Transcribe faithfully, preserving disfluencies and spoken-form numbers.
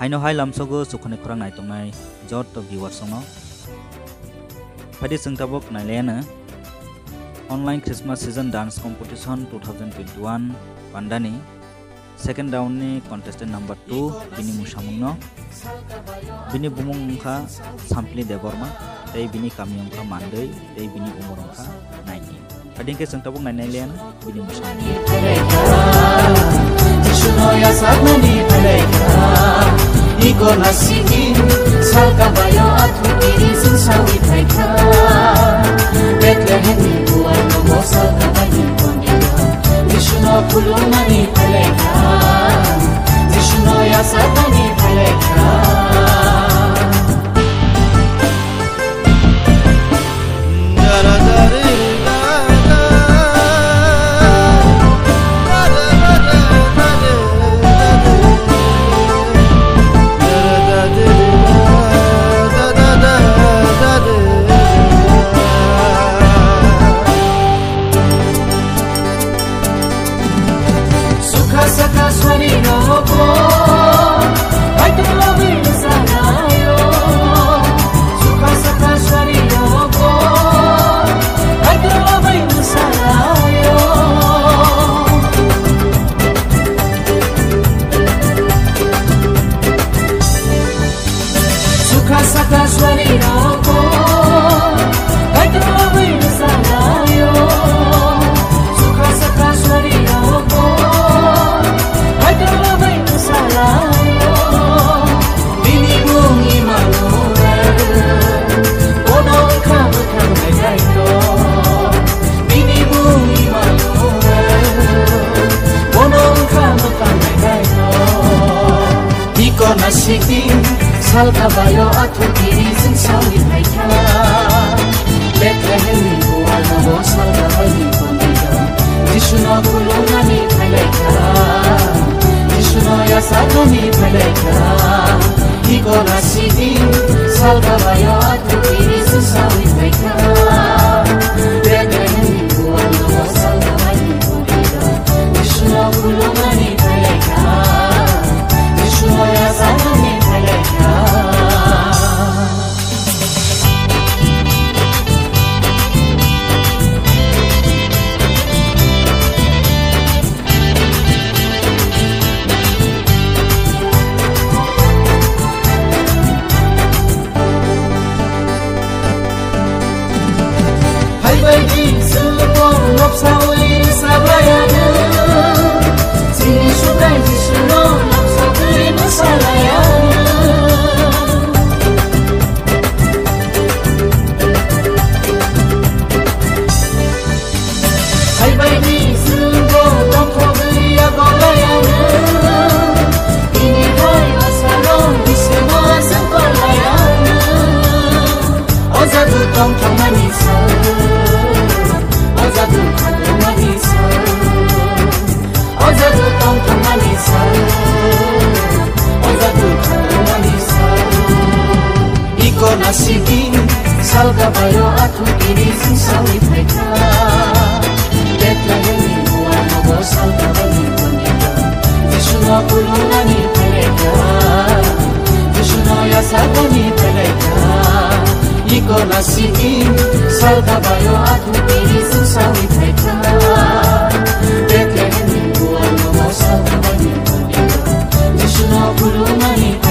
हाइनोहाय लामसोगो सुखने खरां नायतोंनाय जट व्यूअर संग फादि संताबक नायलेना online Christmas season dance competition two thousand twenty one पांडानी सेकेंड राउंड नि कंटेस्टेंट नंबर टू बिनि मुसामुंगनो बिनि बुमुंखा सामप्लि देबरमा दै बिनि कामियंखा मानदै दै बिनि उमरंखा नायनि फादिंखे संताबक नायनायलेना बिनि मुसामुंगनो Noya sabni paleka iko nasihin salka bayo athuri sin sawi thaika betlehem buan mo salka bayo konga vishnu kulumani paleka vishnu ya sabni paleka Salkabayo athuri sin sawi thaika betlehem buan mo salka bayo konga vishnu kulumani paleka vishnu ya sabni paleka iko nasidi salkabayo athuri sin sawi thaika betlehem buan mo salka bayo konga vishnu kulumani paleka vishnu ya sabni Nasibin salga bayo atu irisin sawi thaika betlehem buan mo salka bayo konga vishnu kulumani paleka vishnu ya sabni paleka iko nasibin salga bayo atu irisin sawi thaika betlehem buan mo salka bayo konga vishnu kulumani